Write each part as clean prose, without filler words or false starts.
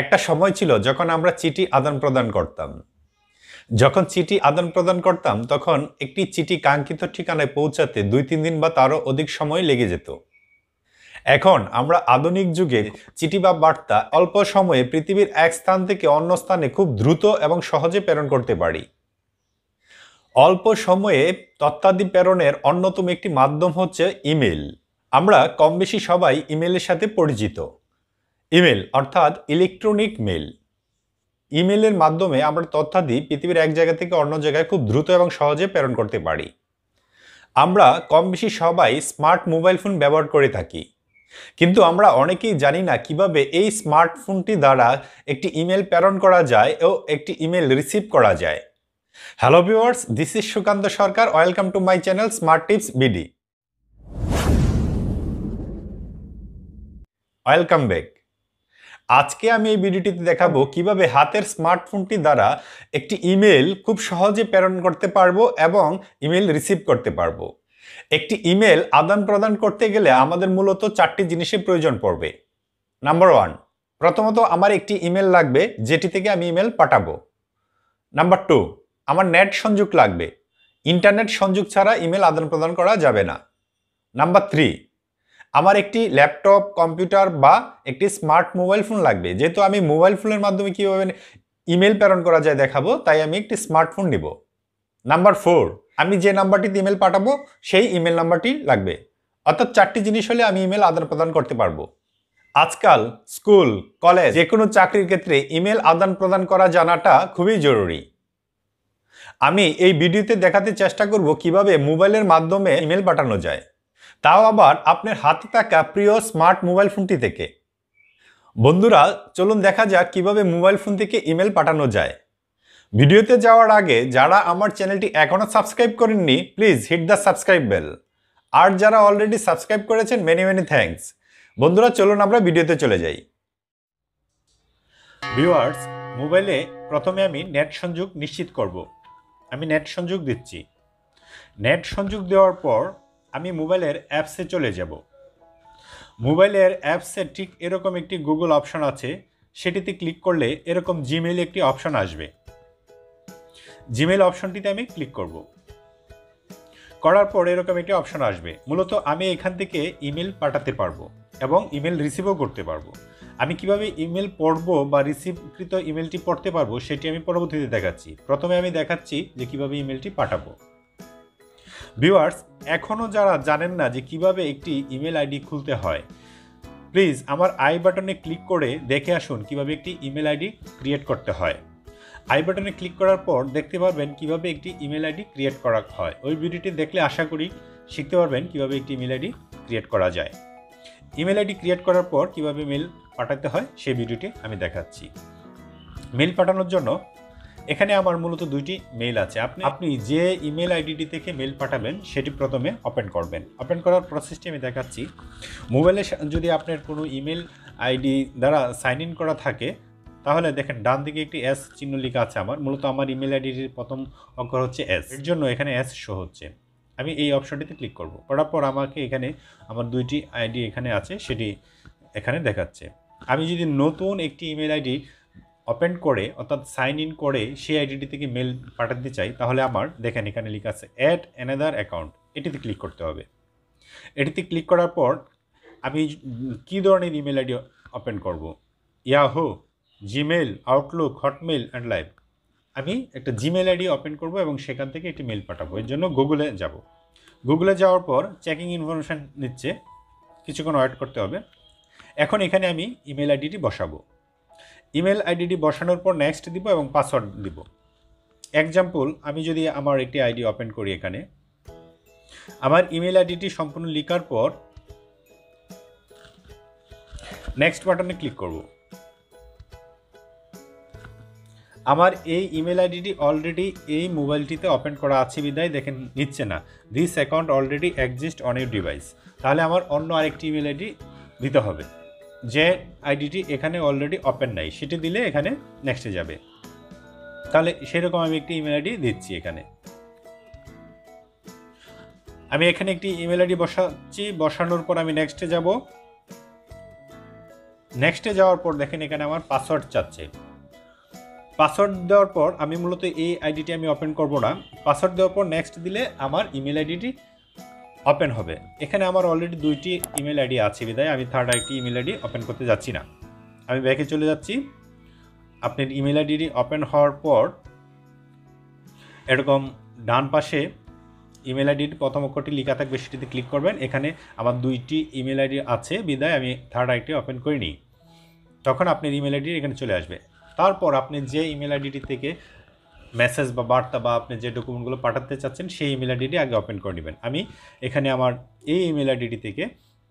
একটা সময় ছিল যখন আমরা চিঠি আদান প্রদান করতাম। তখন একটি চিঠি কাঙ্ক্ষিত ঠিকানায় পৌঁছাতে 2-3 দিন বা তারও অধিক সময় লেগে যেত। এখন আমরা আধুনিক যুগে চিঠি বা বার্তা অল্প সময়ে পৃথিবীর এক স্থান থেকে অন্য স্থানে খুব দ্রুত এবং সহজে প্রেরণ করতে পারি। অল্প সময়ে তথ্যাদি প্রেরণের অন্যতম একটি মাধ্যম হচ্ছে ইমেল। আমরা কম বেশি সবাই ইমেলের সাথে পরিচিত। ইমেল অর্থাৎ ইলেকট্রনিক মেল। ইমেলের মাধ্যমে আমরা তথ্যাদি পৃথিবীর এক জায়গা থেকে অন্য জায়গায় খুব দ্রুত এবং সহজে প্রেরণ করতে পারি। আমরা কম বেশি সবাই স্মার্ট মোবাইল ফোন ব্যবহার করে থাকি, কিন্তু আমরা অনেকেই জানি না কিভাবে এই স্মার্টফোনটি দ্বারা একটি ইমেল প্রেরণ করা যায় ও একটি ইমেল রিসিভ করা যায়। Hello viewers, this is Sukanta Sarkar. Welcome to my channel smart tips BD. Welcome back. আজকে আমি এই ভিডিওটিতে দেখাবো কিভাবে হাতের স্মার্টফোনটি দ্বারা একটি ইমেল খুব সহজে প্রেরণ করতে পারবো এবং ইমেল রিসিভ করতে পারবো। একটি ইমেল আদান প্রদান করতে গেলে আমাদের মূলত 4টি জিনিসের প্রয়োজন পড়বে। নাম্বার 1, প্রথমত আমার একটি ইমেল লাগবে যেটি থেকে আমি ইমেল পাঠাবো। নাম্বার 2, আমার নেট সংযোগ লাগবে। ইন্টারনেট সংযোগ ছাড়া ইমেল আদান প্রদান করা যাবে না। নাম্বার 3, আমার একটি ল্যাপটপ, কম্পিউটার বা একটি স্মার্ট মোবাইল ফোন লাগবে। যেহেতু আমি মোবাইল ফোনের মাধ্যমে কীভাবে ইমেল প্রেরণ করা যায় দেখাবো, তাই আমি একটি স্মার্টফোন নিব। নাম্বার 4, আমি যে নাম্বারটিতে ইমেল পাঠাবো সেই ইমেল নাম্বারটি লাগবে। অর্থাৎ 4টি জিনিস হলে আমি ইমেল আদান প্রদান করতে পারবো। আজকাল স্কুল, কলেজ, যে কোনো চাকরির ক্ষেত্রে ইমেল আদান প্রদান করা জানাটা খুবই জরুরি। আমি এই ভিডিওতে দেখাতে চেষ্টা করব কিভাবে মোবাইলের মাধ্যমে ইমেল পাঠানো যায়, তাও আবার আপনার হাতে থাকা প্রিয় স্মার্ট মোবাইল ফোনটি থেকে। বন্ধুরা, চলুন দেখা যাক কিভাবে মোবাইল ফোন থেকে ইমেল পাঠানো যায়। ভিডিওতে যাওয়ার আগে যারা আমার চ্যানেলটি এখনও সাবস্ক্রাইব করেননি, please hit the subscribe bell. আর যারা অলরেডি সাবস্ক্রাইব করেছেন, মেনি মেনি থ্যাঙ্কস। বন্ধুরা, চলুন আমরা ভিডিওতে চলে যাই। ভিউয়ার্স, মোবাইলে প্রথমে আমি নেট সংযোগ নিশ্চিত করব। আমি নেট সংযোগ দিচ্ছি। নেট সংযোগ দেওয়ার পর আমি মোবাইলের অ্যাপসে চলে যাব। মোবাইলের অ্যাপসে ঠিক এরকম একটি গুগল অপশন আছে, সেটিতে ক্লিক করলে এরকম জিমেইল একটি অপশন আসবে। জিমেইল অপশনটিতে আমি ক্লিক করব। করার পর এরকম একটি অপশন আসবে। মূলত আমি এখান থেকে ইমেল পাঠাতে পারবো এবং ইমেল রিসিভও করতে পারবো। আমি কিভাবে ইমেল পড়বো বা রিসিভকৃত ইমেলটি পড়তে পারবো সেটি আমি পরবর্তীতে দেখাচ্ছি। প্রথমে আমি দেখাচ্ছি যে কিভাবে ইমেলটি পাঠাবো। ভিউয়ার্স, এখনও যারা জানেন না যে কিভাবে একটি ইমেল আইডি খুলতে হয়, প্লিজ আমার আই বাটনে ক্লিক করে দেখে আসুন কিভাবে একটি ইমেল আইডি ক্রিয়েট করতে হয়। আই বাটনে ক্লিক করার পর দেখতে পারবেন কিভাবে একটি ইমেল আইডি ক্রিয়েট করা হয়। ওই ভিডিওটি দেখলে আশা করি শিখতে পারবেন কিভাবে একটি ইমেল আইডি ক্রিয়েট করা যায়। ইমেল আইডি ক্রিয়েট করার পর কিভাবে মেল পাঠাতে হয় সেই ভিডিওটি আমি দেখাচ্ছি। মেল পাঠানোর জন্য এখানে আমার মূলত 2টি মেল আছে। আপনি যে ইমেল আইডিটি থেকে মেল পাঠাবেন সেটি প্রথমে ওপেন করবেন। ওপেন করার প্রসেসটি আমি দেখাচ্ছি। মোবাইলে যদি আপনার কোনো ইমেল আইডি দ্বারা সাইন ইন করা থাকে, তাহলে দেখেন ডান দিকে একটি এস চিহ্ন লেখা আছে। আমার মূলত আমার ইমেল আইডিটির প্রথম অক্ষর হচ্ছে এস, এর জন্য এখানে এস শো হচ্ছে। আমি এই অপশনটিতে ক্লিক করব। করার পর আমাকে এখানে আমার 2টি আইডি এখানে আছে, সেটি এখানে দেখাচ্ছে। আমি যদি নতুন একটি ইমেল আইডি ওপেন করে অর্থাৎ সাইন ইন করে সেই আইডিটি থেকে মেল পাঠাতে চাই, তাহলে আমার দেখেন এখানে লেখা আছে অ্যাট অ্যানাদার অ্যাকাউন্ট, এটিতে ক্লিক করতে হবে। এটিতে ক্লিক করার পর আমি কী ধরনের ইমেল আইডি ওপেন করব? Yahoo, Gmail, Outlook, Hotmail and live. আমি একটা জিমেল আইডি ওপেন করব এবং সেখান থেকে একটি মেল পাঠাবো। এর জন্য গুগলে যাব। গুগলে যাওয়ার পর চেকিং ইনফরমেশান নিচ্ছে, কিছুক্ষণ ওয়েট করতে হবে। এখন এখানে আমি ইমেল আইডিটি বসাবো। ইমেল আইডিটি বসানোর পর নেক্সট দিব এবং পাসওয়ার্ড দিব। এক্সাম্পল, আমি যদি আমার একটি আইডি ওপেন করি, এখানে আমার ইমেল আইডিটি সম্পূর্ণ লেখার পর নেক্সট বাটনে ক্লিক করব। আমার এই ইমেল আইডিটি অলরেডি এই মোবাইলটিতে ওপেন করা আছে বিদায় দেখেন নিচ্ছে না। This account already exist on your device. তাহলে আমার অন্য আরেকটি ইমেল আইডি দিতে হবে, যে আইডিটি এখানে অলরেডি ওপেন নাই, সেটি দিলে এখানে নেক্সটে যাবে। তাহলে সেরকম আমি একটি ইমেল আইডি দিচ্ছি। এখানে আমি এখানে একটি ইমেল আইডি বসাচ্ছি। বসানোর পর আমি নেক্সটে যাব। নেক্সটে যাওয়ার পর দেখেন এখানে আমার পাসওয়ার্ড চাচ্ছে। পাসওয়ার্ড দেওয়ার পর আমি মূলত এই আইডিটি আমি ওপেন করব না, পাসওয়ার্ড দেওয়ার পর নেক্সট দিলে আমার ইমেল আইডিটি ওপেন হবে। এখানে আমার অলরেডি দুইটি ইমেল আইডি আছে বিধায় আমি third IT email ID open করতে যাচ্ছি না, আমি ব্যাকে চলে যাচ্ছি। আপনার ইমেল আইডিটি ওপেন হওয়ার পর এরকম ডান পাশে ইমেল আইডির প্রথম অক্ষরটি লেখা থাকবে সেটিতে ক্লিক করবেন। এখানে আমার দুইটি ইমেল আইডি আছে বিধায় আমি থার্ড আইটি ওপেন করিনি, তখন আপনার ইমেল আইডি এখানে চলে আসবে। তারপর আপনি যে ইমেল আইডিটি থেকে মেসেজ বা বার্তা বা আপনি যে ডকুমেন্টগুলো পাঠাতে চাচ্ছেন সেই ইমেল আইডিটি আগে ওপেন করে নেবেন। আমি এখানে আমার এই ইমেল আইডিটি থেকে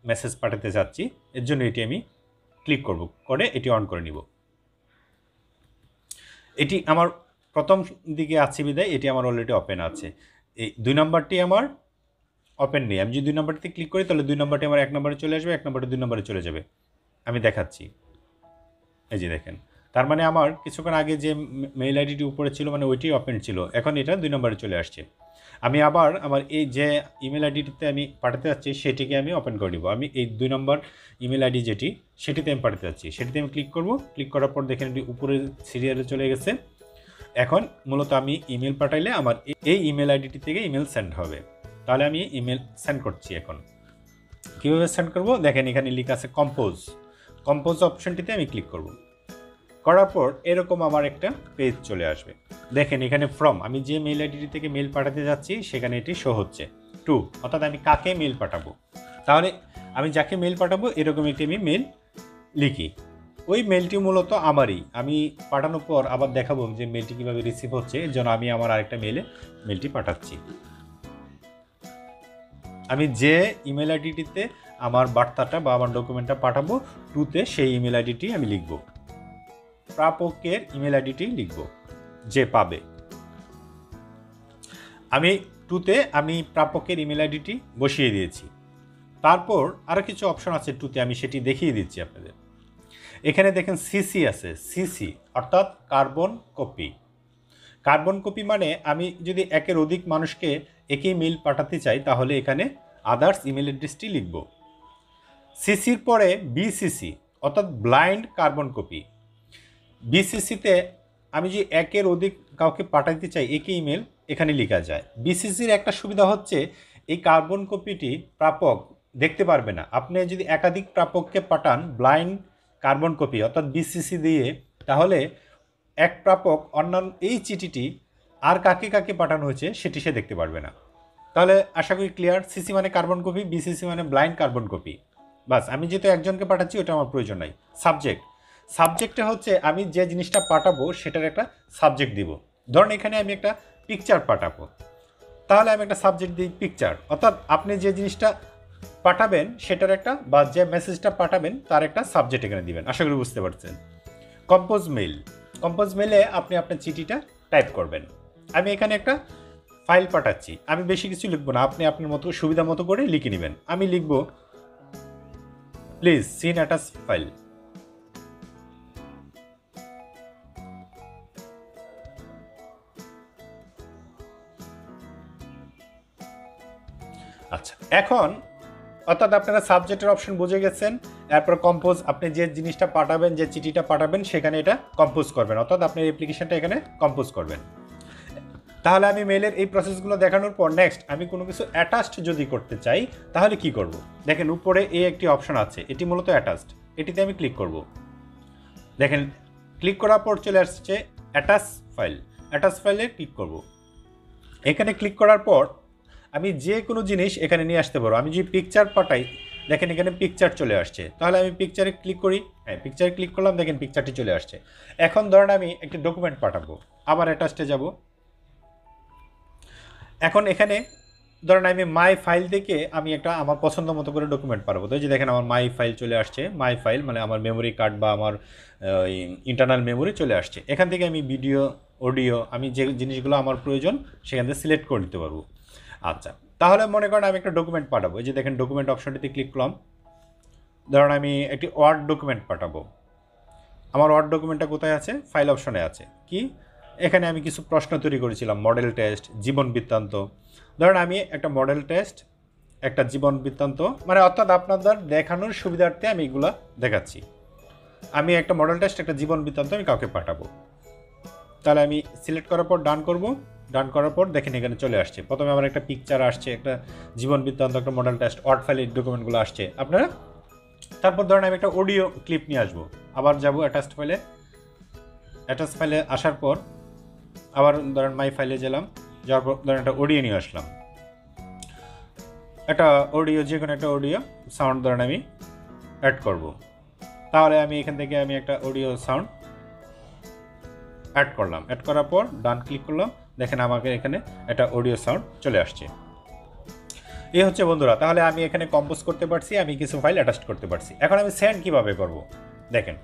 মেসেজ পাঠাতে চাচ্ছি, এর জন্য এটি আমি ক্লিক করব, করে এটি অন করে নিব। এটি আমার প্রথম দিকে আছে বিধায় এটি আমার অলরেডি ওপেন আছে। এই দুই নম্বরটি আমার ওপেন নেই, আমি যদি দুই নম্বরটিতে ক্লিক করি তাহলে দুই নম্বরটি আমার এক নম্বরে চলে আসবে, এক নম্বরটি দুই নম্বরে চলে যাবে। আমি দেখাচ্ছি, এই যে দেখেন, তার মানে আমার কিছুক্ষণ আগে যে মেইল আইডিটি উপরে ছিল মানে ওইটি ওপেন ছিল, এখন এটা দুই নম্বরে চলে আসছে। আমি আবার আমার এই যে ইমেল আইডিটিতে আমি পাঠাতে যাচ্ছি সেটিকে আমি ওপেন করে দিব। আমি এই দুই নম্বর ইমেল আইডি যেটি সেটিতে আমি পাঠাতে যাচ্ছি, সেটিতে আমি ক্লিক করব। ক্লিক করার পর দেখেন এটি উপরে সিরিয়ালে চলে গেছে। এখন মূলত আমি ইমেল পাঠাইলে আমার এই ইমেল আইডিটি থেকে ইমেল সেন্ড হবে, তাহলে আমি ইমেল সেন্ড করছি। এখন কীভাবে সেন্ড করব দেখেন এখানে লিখা আছে কম্পোজ, কম্পোজ অপশানটিতে আমি ক্লিক করব। করার পর এরকম আমার একটা পেজ চলে আসবে। দেখেন এখানে ফ্রম, আমি যে মেল আইডিটি থেকে মেল পাঠাতে যাচ্ছি সেখানে এটি শো হচ্ছে, টু অর্থাৎ আমি কাকে মেল পাঠাবো। তাহলে আমি যাকে মেল পাঠাবো এরকম একটি আমি মেল লিখি, ওই মেলটি মূলত আমারই। আমি পাঠানোর পর আবার দেখাবো যে মেলটি কীভাবে রিসিভ হচ্ছে, এর জন্য আমি আমার আরেকটা মেলে মেলটি পাঠাচ্ছি। আমি যে ইমেল আইডিটিতে আমার বার্তাটা বা আমার ডকুমেন্টটা পাঠাবো টুতে সেই ইমেল আইডিটি আমি লিখব, প্রাপকের ইমেল আইডিটি লিখব যে পাবে। আমি টুতে আমি প্রাপকের ইমেল আইডিটি বসিয়ে দিয়েছি। তারপর আরও কিছু অপশন আছে টুতে, আমি সেটি দেখিয়ে দিচ্ছি আপনাদের। এখানে দেখেন সিসি আছে, সিসি অর্থাৎ কার্বন কপি। কার্বন কপি মানে আমি যদি একের অধিক মানুষকে একই মেল পাঠাতে চাই তাহলে এখানে আদার্স ইমেল অ্যাড্রেসটি লিখব। সিসির পরে বিসিসি অর্থাৎ ব্লাইন্ড কার্বন কপি। বিসিসিতে আমি যদি একের অধিক কাউকে পাঠাতে চাই একই ইমেল এখানে লেখা যায়। বিসিসির একটা সুবিধা হচ্ছে এই কার্বন কপিটি প্রাপক দেখতে পারবে না। আপনি যদি একাধিক প্রাপককে পাঠান ব্লাইন্ড কার্বন কপি অর্থাৎ বিসিসি দিয়ে, তাহলে এক প্রাপক অন্যান্য এই চিঠিটি আর কাকে কাকে পাঠানো হয়েছে সেটি সে দেখতে পারবে না। তাহলে আশা করি ক্লিয়ার। সিসি মানে কার্বন কপি, বিসিসি মানে ব্লাইন্ড কার্বন কপি। বাস, আমি যেহেতু একজনকে পাঠাচ্ছি ওটা আমার প্রয়োজন নাই। সাবজেক্ট, সাবজেক্টে হচ্ছে আমি যে জিনিসটা পাঠাবো সেটার একটা সাবজেক্ট দিব। ধরুন এখানে আমি একটা পিকচার পাঠাবো, তাহলে আমি একটা সাবজেক্ট দিই পিকচার, অর্থাৎ আপনি যে জিনিসটা পাঠাবেন সেটার একটা বা যে মেসেজটা পাঠাবেন তার একটা সাবজেক্ট এখানে দিবেন। আশা করি বুঝতে পারছেন। কম্পোজ মেল, কম্পোজ মেলে আপনি আপনার চিঠিটা টাইপ করবেন। আমি এখানে একটা ফাইল পাঠাচ্ছি, আমি বেশি কিছু লিখব না, আপনি আপনার মতো সুবিধা মতো করে লিখে নেবেন। আমি লিখব প্লিজ সিন অ্যাটাচ ফাইল, আচ্ছা। এখন অর্থাৎ আপনারা সাবজেক্টের অপশন বুঝে গেছেন, এরপর কম্পোজ আপনি যে জিনিসটা পাঠাবেন যে চিঠিটা পাঠাবেন সেখানে এটা কম্পোজ করবেন, অর্থাৎ আপনার অ্যাপ্লিকেশনটা এখানে কম্পোজ করবেন। তাহলে আমি মেলের এই প্রসেসগুলো দেখানোর পর নেক্সট আমি কোনো কিছু অ্যাটাচড যদি করতে চাই তাহলে কি করব। দেখেন উপরে এই একটি অপশন আছে, এটি মূলত অ্যাটাচড, এটিতে আমি ক্লিক করব। দেখেন ক্লিক করার পর চলে আসছে অ্যাটাচ ফাইল, অ্যাটাচ ফাইলে ক্লিক করব। এখানে ক্লিক করার পর আমি যে কোনো জিনিস এখানে নিয়ে আসতে পারবো। আমি যদি পিকচার পাঠাই দেখেন এখানে পিকচার চলে আসছে, তাহলে আমি পিকচারে ক্লিক করি, হ্যাঁ পিকচারে ক্লিক করলাম, দেখেন পিকচারটি চলে আসছে। এখন ধরেন আমি একটি ডকুমেন্ট পাঠাবো, আবার অ্যাটাচে যাব। এখন এখানে ধরেন আমি মাই ফাইল থেকে আমি একটা আমার পছন্দ মতো করে ডকুমেন্ট পাঠাবো। তো যে দেখেন আমার মাই ফাইল চলে আসছে, মাই ফাইল মানে আমার মেমোরি কার্ড বা আমার ইন্টারনাল মেমোরি চলে আসছে। এখান থেকে আমি ভিডিও, অডিও, আমি যে জিনিসগুলো আমার প্রয়োজন সেখান থেকে সিলেক্ট করে নিতে পারবো। আচ্ছা, তাহলে মনে করেন আমি একটা ডকুমেন্ট পাঠাবো, এই যে দেখেন ডকুমেন্ট অপশনটিতে ক্লিক করলাম। ধরুন আমি একটি ওয়ার্ড ডকুমেন্ট পাঠাবো, আমার ওয়ার্ড ডকুমেন্টটা কোথায় আছে, ফাইল অপশনে আছে। কি এখানে আমি কিছু প্রশ্ন তৈরি করেছিলাম, মডেল টেস্ট, জীবন বৃত্তান্ত। ধরুন আমি একটা মডেল টেস্ট, একটা জীবন বৃত্তান্ত, মানে অর্থাৎ আপনাদের দেখানোর সুবিধার্থে আমি এগুলো দেখাচ্ছি। আমি একটা মডেল টেস্ট একটা জীবন বৃত্তান্ত আমি কাউকে পাঠাবো। তাহলে আমি সিলেক্ট করার পর ডান করব, ডান করার পর দেখেন এখানে চলে আসছে। প্রথমে আমার একটা পিকচার আসছে, একটা জীবন বৃত্তান্ত, একটা মডেল টেস্ট, ওয়ার্ড ফাইলের ডকুমেন্টগুলো আসছে আপনারা। তারপর ধরেন আমি একটা অডিও ক্লিপ নিয়ে আসবো, আবার যাবো অ্যাটাচড ফাইলে। অ্যাটাচড ফাইলে আসার পর আবার ধরেন মাই ফাইলে গেলাম, যাওয়ার পর ধরেন একটা অডিও নিয়ে আসলাম, একটা অডিও, যে কোনো একটা অডিও সাউন্ড ধরেন আমি অ্যাড করব। তাহলে আমি এখান থেকে আমি একটা অডিও সাউন্ড অ্যাড করলাম, অ্যাড করার পর ডান ক্লিক করলাম, দেখেন আমাকে এখানে একটা অডিও সাউন্ড চলে আসছে। এই হচ্ছে বন্ধুরা, তাহলে আমি এখানে কম্পোজ করতে পারছি, আমি কিছু ফাইল অ্যাটাচ করতে পারছি। এখন আমি সেন্ড কীভাবে করব দেখেন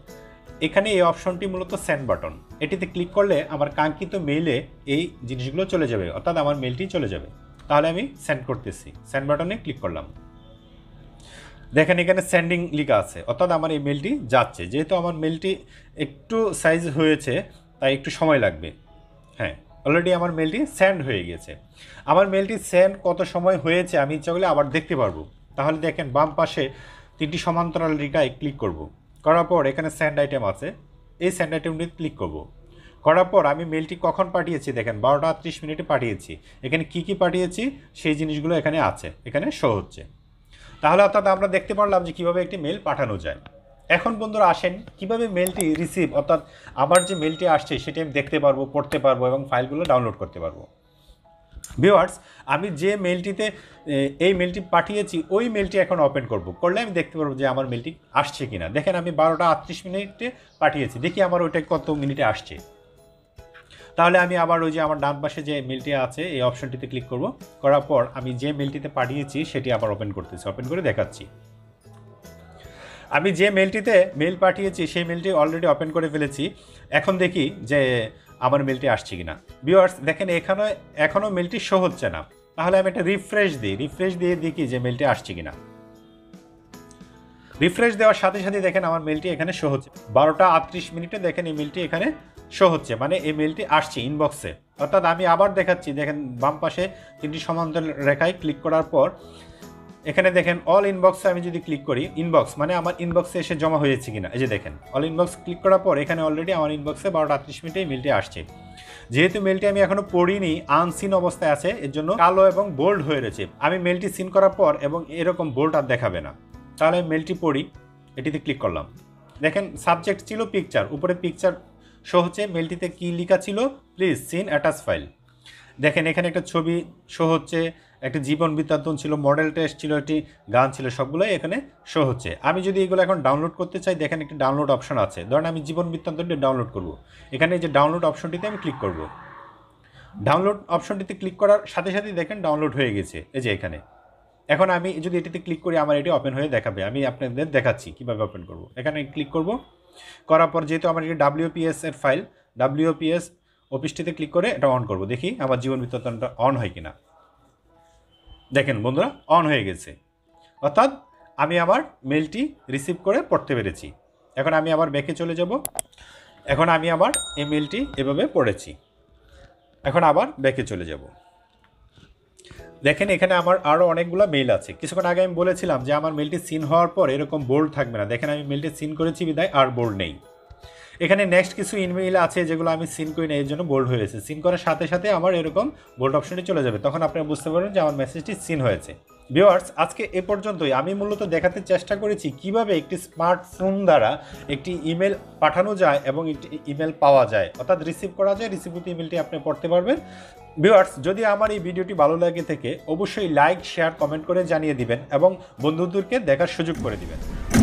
এখানে এই অপশনটি মূলত সেন্ড বাটন, এটিতে ক্লিক করলে আমার কাঙ্ক্ষিত মেইলে এই জিনিসগুলো চলে যাবে, অর্থাৎ আমার মেইলটি চলে যাবে। তাহলে আমি সেন্ড করতেছি, সেন্ড বাটনে ক্লিক করলাম, দেখেন এখানে সেন্ডিং লেখা আছে, অর্থাৎ আমার এই মেইলটি যাচ্ছে। যেহেতু আমার মেইলটি একটু সাইজ হয়েছে তাই একটু সময় লাগবে। হ্যাঁ, অলরেডি আমার মেইলটি সেন্ড হয়ে গেছে। আমার মেইলটি সেন্ড কত সময় হয়েছে আমি ইচ্ছা করলে আবার দেখতে পারবো। তাহলে দেখেন বাম পাশে তিনটি সমান্তরাল রেখায় ক্লিক করব, করার পর এখানে সেন্ড আইটেম আছে, এই সেন্ড আইটেমটি ক্লিক করব। করার পর আমি মেইলটি কখন পাঠিয়েছি দেখেন 12:30 পাঠিয়েছি, এখানে কি পাঠিয়েছি সেই জিনিসগুলো এখানে আছে, এখানে শো হচ্ছে। তাহলে অর্থাৎ আমরা দেখতে পারলাম যে কীভাবে একটি মেইল পাঠানো যায়। এখন বন্ধুরা আসেন কিভাবে মেইলটি রিসিভ, অর্থাৎ আমার যে মেইলটি আসছে সেটি আমি দেখতে পারবো, পড়তে পারবো এবং ফাইলগুলো ডাউনলোড করতে পারবো। ভিউয়ার্স, আমি যে মেইলটিতে এই মেইলটি পাঠিয়েছি ওই মেইলটি এখন ওপেন করব, করলে আমি দেখতে পারবো যে আমার মেইলটি আসছে কিনা। দেখেন আমি 12:38 পাঠিয়েছি, দেখি আমার ওইটা কত মিনিটে আসছে। তাহলে আমি আবার ওই যে আমার ডান পাশে যে মেইলটি আছে এই অপশনটিতে ক্লিক করব, করার পর আমি যে মেইলটিতে পাঠিয়েছি সেটি আবার ওপেন করতেছি, ওপেন করে দেখাচ্ছি। আমি যে মেইলটিতে মেইল পাঠিয়েছি সেই মেইলটি অলরেডি ওপেন করে ফেলেছি, এখন দেখি যে আমার মেইলটি আসছে কিনা। ভিউয়ার্স দেখেন এখনও মেইলটি শো হচ্ছে না। তাহলে আমি একটা রিফ্রেশ দিই, রিফ্রেশ দিয়ে দেখি যে মেইলটি আসছে কিনা। রিফ্রেশ দেওয়ার সাথে সাথে দেখেন আমার মেইলটি এখানে শো হচ্ছে। 12:38 দেখেন এই মেইলটি এখানে শো হচ্ছে, মানে এই মেইলটি আসছে ইনবক্সে। অর্থাৎ আমি আবার দেখাচ্ছি, দেখেন বাম পাশে তিনটি সমান্তরাল রেখায় ক্লিক করার পর এখানে দেখেন অল ইনবক্সে আমি যদি ক্লিক করি, ইনবক্স মানে আমার ইনবক্সে এসে জমা হয়েছে কিনা, এই যে দেখেন অল ইনবক্স ক্লিক করার পর এখানে অলরেডি আমার ইনবক্সে 12:38 এই মেলটি আসছে। যেহেতু মেলটি আমি এখনও পড়িনি, আনসিন অবস্থায় আছে, এর জন্য কালো এবং বোল্ড হয়ে রয়েছে। আমি মেলটি সিন করার পর এবং এরকম বোল্ড আর দেখাবে না। তাহলে মেলটি পড়ি, এটিতে ক্লিক করলাম, দেখেন সাবজেক্ট ছিল পিকচার, উপরে পিকচার শো হচ্ছে। মেলটিতে কী লেখা ছিল, প্লিজ সিন অ্যাটাচ ফাইল। দেখেন এখানে একটা ছবি শো হচ্ছে, একটা জীবন বৃত্তান্ত ছিল, মডেল টেস্ট ছিল, একটি গান ছিল, সবগুলোই এখানে শো হচ্ছে। আমি যদি এগুলো এখন ডাউনলোড করতে চাই, দেখেন একটি ডাউনলোড অপশন আছে। ধরেন আমি জীবন বৃত্তান্তটি ডাউনলোড করব, এখানে যে ডাউনলোড অপশনটিতে আমি ক্লিক করব। ডাউনলোড অপশনটিতে ক্লিক করার সাথে সাথে দেখেন ডাউনলোড হয়ে গেছে, এই যে এখানে। এখন আমি যদি এটিতে ক্লিক করি আমার এটি ওপেন হয়ে দেখাবে। আমি আপনাদের দেখাচ্ছি কীভাবে ওপেন করব। এখানে ক্লিক করব, করার পর যেহেতু আমার এটি WPS এর ফাইল, WPS অফিসটিতে ক্লিক করে এটা অন করব, দেখি আমার জীবন বৃত্তান্তটা অন হয় কিনা। দেখেন বন্ধুরা অন হয়ে গেছে, অর্থাৎ আমি আমার মেইলটি রিসিভ করে পড়তে পেরেছি। এখন আমি আবার ব্যাকে চলে যাব, এখন আমি আবার এই মেইলটি এভাবে পড়েছি, এখন আবার ব্যাকে চলে যাব। দেখেন এখানে আমার আরও অনেকগুলো মেইল আছে। কিছুক্ষণ আগে আমি বলেছিলাম যে আমার মেইলটি সিন হওয়ার পর এরকম বোল্ড থাকবে না। দেখেন আমি মেইলটি সিন করেছি বিধায় আর বোল্ড নেই। এখানে নেক্সট কিছু ইমেইল আছে যেগুলো আমি সিন করি না, এর জন্য বোল্ড হয়েছে। সিন করার সাথে সাথে আমার এরকম বোল্ড অপশনটি চলে যাবে, তখন আপনারা বুঝতে পারবেন যে আমার মেসেজটি সিন হয়েছে। ভিউয়ার্স, আজকে এ পর্যন্তই। আমি মূলত দেখাতে চেষ্টা করেছি কিভাবে একটি স্মার্টফোন দ্বারা একটি ইমেল পাঠানো যায় এবং একটি ইমেল পাওয়া যায়, অর্থাৎ রিসিভ করা যায়, রিসিভকৃত ইমেলটি আপনি পড়তে পারবেন। ভিউয়ার্স, যদি আমার এই ভিডিওটি ভালো লাগে থেকে অবশ্যই লাইক, শেয়ার, কমেন্ট করে জানিয়ে দিবেন এবং বন্ধুদেরকে দেখার সুযোগ করে দিবেন।